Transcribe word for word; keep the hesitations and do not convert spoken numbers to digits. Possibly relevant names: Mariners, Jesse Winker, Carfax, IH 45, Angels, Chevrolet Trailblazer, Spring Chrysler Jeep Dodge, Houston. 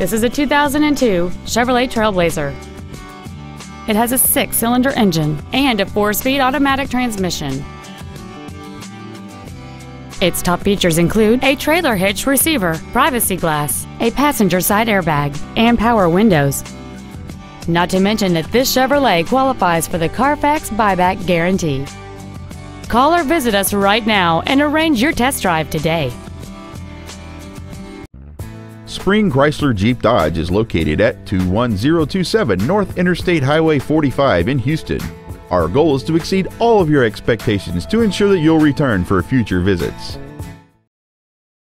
This is a two thousand two Chevrolet Trailblazer. It has a six-cylinder engine and a four-speed automatic transmission. Its top features include a trailer hitch receiver, privacy glass, a passenger side airbag, and power windows. Not to mention that this Chevrolet qualifies for the Carfax buyback guarantee. Call or visit us right now and arrange your test drive today. Spring Chrysler Jeep Dodge is located at two one zero two seven North Interstate Highway forty-five in Houston. Our goal is to exceed all of your expectations to ensure that you'll return for future visits.